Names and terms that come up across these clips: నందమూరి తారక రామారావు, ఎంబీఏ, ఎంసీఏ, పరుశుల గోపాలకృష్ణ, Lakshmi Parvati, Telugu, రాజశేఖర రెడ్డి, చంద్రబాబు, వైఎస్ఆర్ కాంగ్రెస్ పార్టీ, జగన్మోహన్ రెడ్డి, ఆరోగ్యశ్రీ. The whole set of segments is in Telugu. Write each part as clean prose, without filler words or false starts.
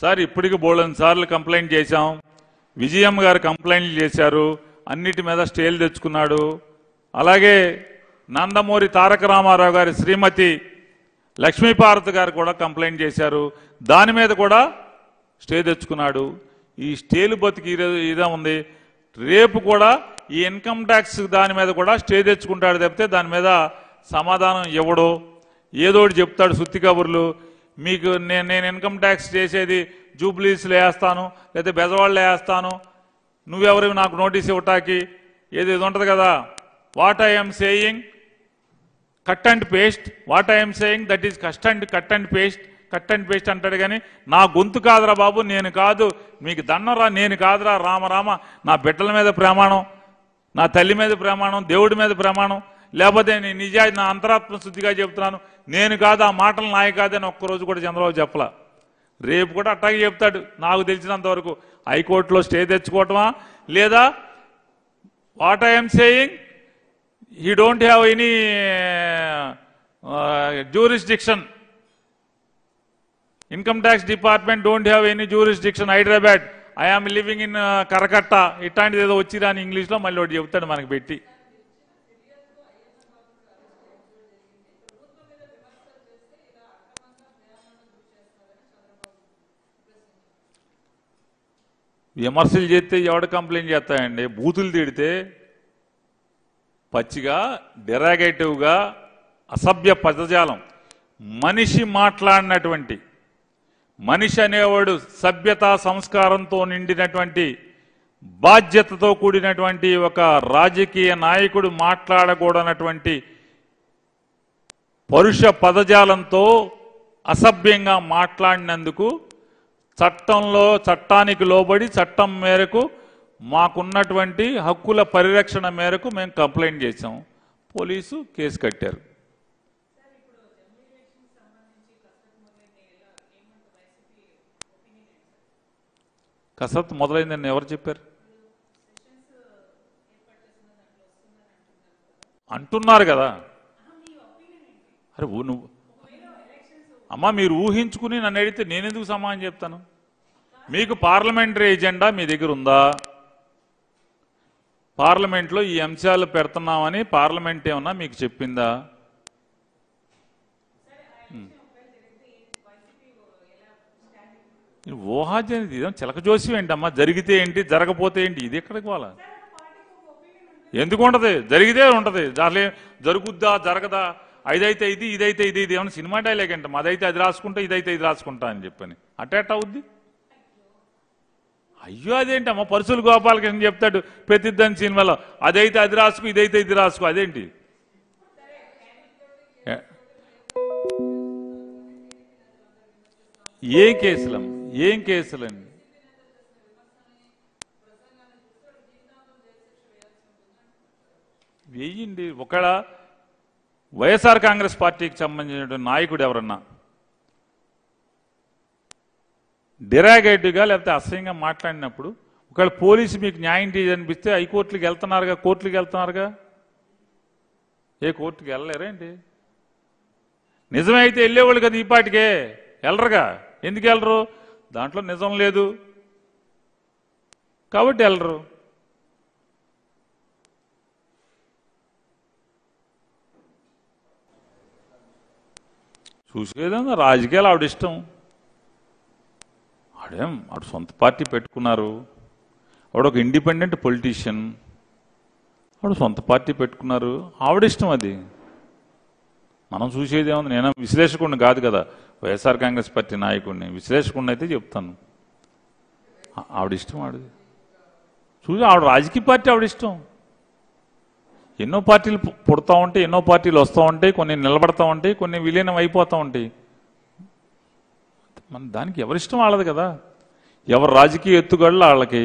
సార్ ఇప్పటికి బోల్డెన్ సార్లు కంప్లైంట్ చేశాం, విజయం గారు కంప్లైంట్ చేశారు, అన్నిటి మీద స్టేలు తెచ్చుకున్నాడు. అలాగే నందమూరి తారక రామారావు గారి శ్రీమతి లక్ష్మీ పార్వతి గారు కూడా కంప్లైంట్ చేశారు, దాని మీద కూడా స్టే తెచ్చుకున్నాడు. ఈ స్టేలు బతికి ఇదే ఉంది. రేపు కూడా ఈ ఇన్కమ్ ట్యాక్స్ దాని మీద కూడా స్టే తెచ్చుకుంటాడు తప్పితే దాని మీద సమాధానం ఇవ్వడు. ఏదోటి చెప్తాడు సుత్తి కబుర్లు. మీకు నేను ఇన్కమ్ ట్యాక్స్ చేసేది జూబ్లీస్లో వేస్తాను, లేకపోతే బెజవాళ్ళు వేస్తాను, నువ్వెవరు నాకు నోటీస్ ఇవ్వటానికి, ఏది ఇది ఉంటుంది కదా. What I'm saying cut and paste, what I'm saying that is cut and paste అంటాడు. కానీ నా గొంతు కాదురా బాబు, నేను కాదు, మీకు దండరా, నేను కాదురా, రామరామ, నా బిడ్డల మీద ప్రమాణం, నా తల్లి మీద ప్రమాణం, దేవుడి మీద ప్రమాణం, లేకపోతే నేను నిజాయి నా అంతరాత్మ శుద్ధిగా చెప్తున్నాను, నేను కాదు, ఆ మాటలు నాయ కాదని ఒక్కరోజు కూడా చంద్రబాబు చెప్పలా. రేపు కూడా అట్టాగే చెప్తాడు. నాకు తెలిసినంత వరకు హైకోర్టులో స్టే తెచ్చుకోవటమా, లేదా what I'm saying he don't have any jurisdiction, income tax department don't have any jurisdiction Hyderabad, I am living in Karakatta, ఇట్లాంటిది ఏదో వచ్చి రాని ఇంగ్లీష్లో మళ్ళీ ఒకటి చెప్తాడు మనకు పెట్టి. విమర్శలు చేస్తే ఎవడ కంప్లైంట్ చేస్తాయండి? బూతులు తిడితే పచ్చిగా, డెరాగేటివ్గా, అసభ్య పదజాలం, మనిషి మాట్లాడినటువంటి, మనిషి అనేవాడు సభ్యతా సంస్కారంతో నిండినటువంటి, బాధ్యతతో కూడినటువంటి ఒక రాజకీయ నాయకుడు మాట్లాడకూడనటువంటి పరుష పదజాలంతో అసభ్యంగా మాట్లాడినందుకు చట్టంలో, చట్టానికి లోబడి, చట్టం మేరకు, మాకున్నటువంటి హక్కుల పరిరక్షణ మేరకు మేము కంప్లైంట్ చేసాం. పోలీసు కేసు కట్టారు. కసరత్తు మొదలైందని ఎవరు చెప్పారు? అంటున్నారు కదా. అరే నువ్వు అమ్మ, మీరు ఊహించుకుని నన్ను అడిగితే నేనెందుకు సమాధానం చెప్తాను? మీకు పార్లమెంటరీ ఎజెండా మీ దగ్గర ఉందా? పార్లమెంట్లో ఈ అంశాలు పెడుతున్నామని పార్లమెంట్ ఏమన్నా మీకు చెప్పిందా? ఊహాజనిది ఇదేం చిలకజోస్యం ఏంటమ్మా? జరిగితే ఏంటి, జరగపోతే ఏంటి, ఇది ఎక్కడికి పోలా? ఎందుకు ఉంటుంది? జరిగితే ఉంటుంది, దాంట్లో జరుగుద్దా జరగదా, అదైతే ఇది, ఇదైతే ఇది, ఇది ఏమన్నా సినిమా డైలాగ్ ఏంటమ్మా? అదైతే అది రాసుకుంటా, ఇదైతే ఇది రాసుకుంటా అని చెప్పని అటాట్ అవుద్ది. అయ్యో అదేంటమ్మా, పరుశుల గోపాలకృష్ణ చెప్తాడు ప్రతిద్దని సినిమాలో, అదైతే అది రాసుకో, ఇదైతే ఇది రాసుకో, అదేంటి? ఏం కేసులమ్మ, ఏం కేసులండి? వెయ్యండి. ఒకవేళ వైఎస్ఆర్ కాంగ్రెస్ పార్టీకి సంబంధించిన నాయకుడు ఎవరన్నా డెరాగేటివ్గా, లేకపోతే అసహ్యంగా మాట్లాడినప్పుడు, ఒకవేళ పోలీసు మీకు న్యాయం చేయాలనిపిస్తే హైకోర్టులకు వెళ్తున్నారుగా, కోర్టులకు వెళ్తున్నారుగా, ఏ కోర్టుకి వెళ్ళలేరేంటి? నిజమైతే వెళ్ళేవాళ్ళు కదా, ఈ పాటికే వెళ్ళరుగా. ఎందుకు వెళ్ళరు? దాంట్లో నిజం లేదు కాబట్టి వెళ్ళరు. చూసేదన్నా రాజకీయాలు ఆవిడ ఇష్టం. ఆవిడ సొంత పార్టీ పెట్టుకున్నారు, ఆవిడ ఒక ఇండిపెండెంట్ పొలిటీషియన్, ఆవిడ సొంత పార్టీ పెట్టుకున్నారు, ఆవిడిష్టం అది. మనం చూసేది ఏముంది? నేను విశ్లేషకుడిని కాదు కదా, వైఎస్ఆర్ కాంగ్రెస్ పార్టీ నాయకుడిని, విశ్లేషకుడిని అయితే చెప్తాను. ఆవిడిష్టం ఆవిడది. చూసి ఆవిడ రాజకీయ పార్టీ ఆవిడిష్టం. ఎన్నో పార్టీలు పుడతా ఉంటాయి, ఎన్నో పార్టీలు వస్తూ ఉంటాయి, కొన్ని నిలబడతా ఉంటాయి, కొన్ని విలీనం అయిపోతూ ఉంటాయి. మన దానికి ఎవరిష్టం వాళ్ళది కదా, ఎవరు రాజకీయ ఎత్తుగళ్ళు వాళ్ళకి.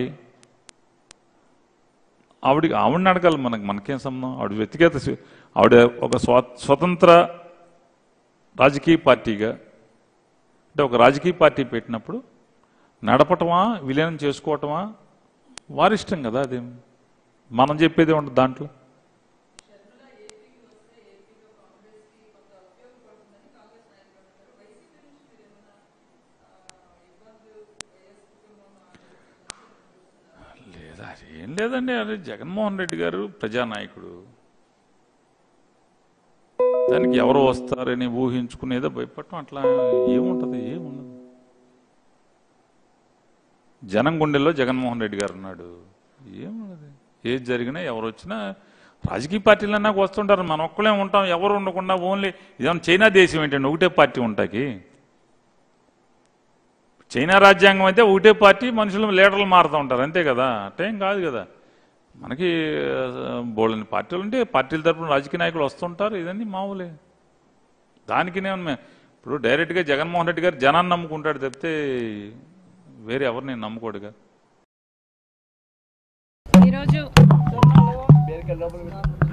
ఆవిడని అడగాలి, మనకేం సంబంధం? ఆవిడ వ్యక్తిగత, ఆవిడ ఒక స్వతంత్ర రాజకీయ పార్టీగా, అంటే ఒక రాజకీయ పార్టీ పెట్టినప్పుడు నడపటమా, విలీనం చేసుకోవటమా వారిష్టం కదా. అదేం మనం చెప్పేదే ఉండదు దాంట్లో. లేదండి, అదే జగన్మోహన్ రెడ్డి గారు ప్రజానాయకుడు, దానికి ఎవరు వస్తారని ఊహించుకునేదో భయపడటం అట్లా ఏముంటుంది, ఏముండదు. జనం గుండెల్లో జగన్మోహన్ రెడ్డి గారు ఉన్నాడు, ఏముండదు. ఏది జరిగినా ఎవరు వచ్చినా, రాజకీయ పార్టీలు అన్నాక వస్తుంటారు, మనం ఒక్కలే ఉంటాం, ఎవరు ఉండకుండా ఓన్లీ ఇదేమన్నా చైనా దేశం ఏంటండి ఒకటే పార్టీ ఉంటాకి? చైనా రాజ్యాంగం అయితే ఒకటే పార్టీ, మనుషులు లీడర్లు మారుతూ ఉంటారు, అంతే కదా? అట్టేం కాదు కదా, మనకి బోల్డని పార్టీలు ఉంటే పార్టీల తరఫున రాజకీయ నాయకులు వస్తుంటారు, ఇదన్నీ మామూలే. దానికినే ఇప్పుడు డైరెక్ట్గా జగన్మోహన్ రెడ్డి గారు జనాన్ని నమ్ముకుంటాడు తప్పితే వేరే ఎవరు నేను నమ్ముకోడుగా.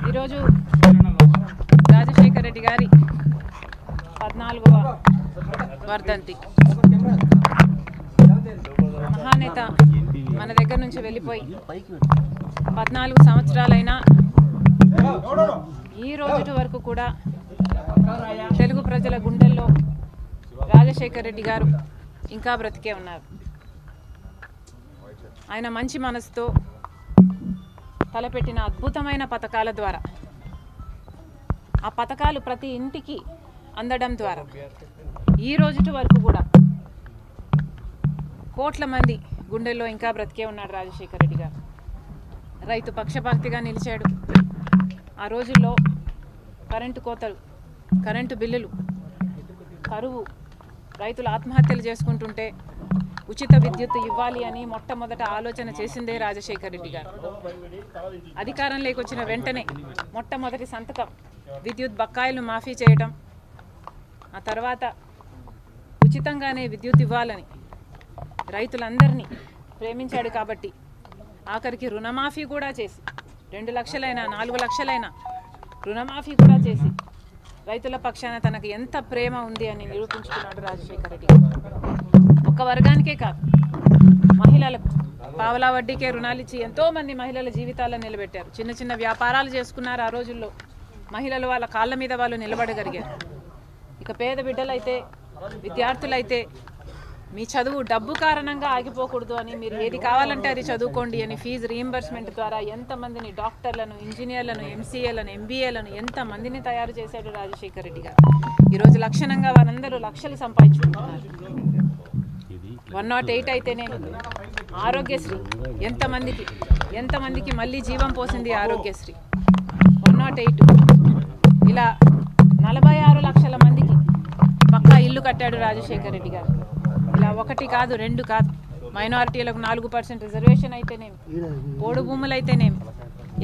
ఈరోజు రాజశేఖర రెడ్డి గారి 14వ వర్ధంతి. మహానేత మన దగ్గర నుంచి వెళ్ళిపోయి 14 సంవత్సరాలైనా ఈ రోజు వరకు కూడా తెలుగు ప్రజల గుండెల్లో రాజశేఖర రెడ్డి గారు ఇంకా బ్రతికే ఉన్నారు. ఆయన మంచి మనసుతో తలపెట్టిన అద్భుతమైన పథకాల ద్వారా, ఆ పథకాలు ప్రతి ఇంటికి అందడం ద్వారా ఈ రోజుటి వరకు కూడా కోట్ల మంది గుండెల్లో ఇంకా బ్రతికే ఉన్నాడు రాజశేఖర రెడ్డి గారు. రైతు పక్షపాతిగా నిలిచాడు. ఆ రోజుల్లో కరెంటు కోతలు, కరెంటు బిల్లులు, కరువు, రైతులు ఆత్మహత్యలు చేసుకుంటుంటే ఉచిత విద్యుత్ ఇవ్వాలి అని మొట్టమొదట ఆలోచన చేసిందే రాజశేఖర రెడ్డి గారు. అధికారంలోకి వచ్చిన వెంటనే మొట్టమొదటి సంతకం విద్యుత్ బకాయిలను మాఫీ చేయడం, ఆ తర్వాత ఉచితంగానే విద్యుత్ ఇవ్వాలని రైతులందరినీ ప్రేమించాడు కాబట్టి ఆఖరికి రుణమాఫీ కూడా చేసి, 2 లక్షలైనా 4 లక్షలైనా రుణమాఫీ కూడా చేసి రైతుల పక్షాన తనకు ఎంత ప్రేమ ఉంది అని నిరూపించుకున్నాడు రాజశేఖర రెడ్డి. ఒక్క వర్గానికే కాదు, మహిళలకు పావలా వడ్డీకే రుణాలు ఇచ్చి ఎంతోమంది మహిళల జీవితాలను నిలబెట్టారు. చిన్న చిన్న వ్యాపారాలు చేసుకున్నారు ఆ రోజుల్లో, మహిళలు వాళ్ళ కాళ్ళ మీద వాళ్ళు నిలబడగలిగారు. ఇక పేద బిడ్డలైతే, విద్యార్థులైతే మీ చదువు డబ్బు కారణంగా ఆగిపోకూడదు అని మీరు ఏది కావాలంటే అది చదువుకోండి అని ఫీజు రీయింబర్స్మెంట్ ద్వారా ఎంతమందిని డాక్టర్లను, ఇంజనీర్లను, ఎంసీఏలను, ఎంబీఏలను ఎంతమందిని తయారు చేశాడు రాజశేఖర రెడ్డి గారు. ఈరోజు లక్షణంగా వారందరూ లక్షలు సంపాదించుకుంటున్నారు. 108 అయితేనే ఆరోగ్యశ్రీ ఎంతమందికి మళ్ళీ జీవం పోసింది ఆరోగ్యశ్రీ. 108 ఇలా 46 లక్షల మందికి పక్కా ఇల్లు కట్టాడు రాజశేఖర రెడ్డి గారు. ఇలా 1 కాదు 2 కాదు, మైనారిటీలకు 4% రిజర్వేషన్ అయితేనేమి, పోడు భూములు అయితేనేమి,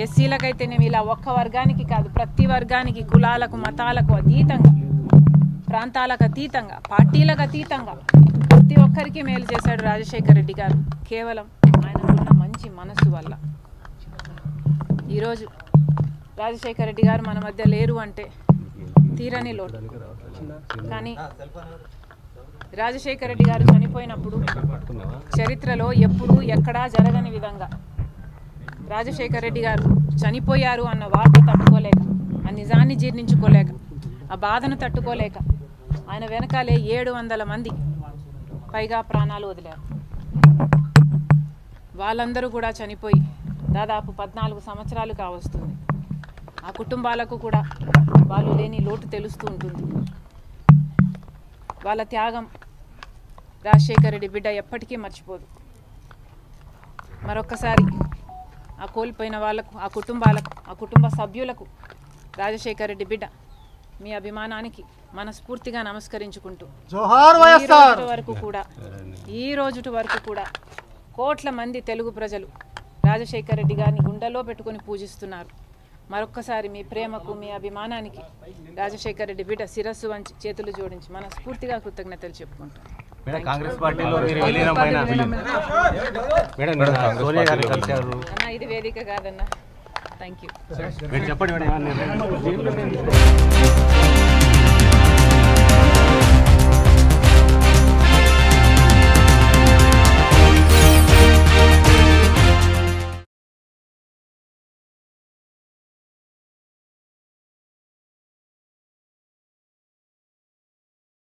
ఎస్సీలకైతేనేమి, ఇలా ఒక్క వర్గానికి కాదు ప్రతి వర్గానికి, కులాలకు మతాలకు అతీతంగా, ప్రాంతాలకు అతీతంగా, పార్టీలకు అతీతంగా ప్రతి ఒక్కరికి మేలు చేశాడు రాజశేఖర రెడ్డి గారు కేవలం ఆయనకున్న మంచి మనసు వల్ల. ఈరోజు రాజశేఖర రెడ్డి గారు మన మధ్య లేరు అంటే తీరని లోటు. కానీ రాజశేఖర రెడ్డి గారు చనిపోయినప్పుడు చరిత్రలో ఎప్పుడూ ఎక్కడా జరగని విధంగా రాజశేఖర రెడ్డి గారు చనిపోయారు అన్న వార్త తట్టుకోలేక, ఆ నిజాన్ని జీర్ణించుకోలేక, ఆ బాధను తట్టుకోలేక ఆయన వెనకాలే 700 మంది పైగా ప్రాణాలు వదిలారు. వాళ్ళందరూ కూడా చనిపోయి దాదాపు 14 సంవత్సరాలు కావస్తుంది. ఆ కుటుంబాలకు కూడా వాళ్ళు లేని లోటు తెలుస్తూ ఉంటుంది. వాళ్ళ త్యాగం రాజశేఖర రెడ్డి బిడ్డ ఎప్పటికీ మర్చిపోదు. మరొక్కసారి ఆ కోల్పోయిన వాళ్ళకు, ఆ కుటుంబాలకు, ఆ కుటుంబ సభ్యులకు రాజశేఖర రెడ్డి బిడ్డ మీ అభిమానానికి మనస్ఫూర్తిగా నమస్కరించుకుంటూ ఈ రోజు వరకు కూడా కోట్ల మంది తెలుగు ప్రజలు రాజశేఖర రెడ్డి గారిని గుండెలో పెట్టుకుని పూజిస్తున్నారు. మరొక్కసారి మీ ప్రేమకు, మీ అభిమానానికి రాజశేఖర రెడ్డి బిడ్డ శిరస్సు వంచి చేతులు జోడించి మనస్ఫూర్తిగా కృతజ్ఞతలు చెప్పుకుంటాం. అన్న, ఇది వేదిక కాదన్నా. Thank you.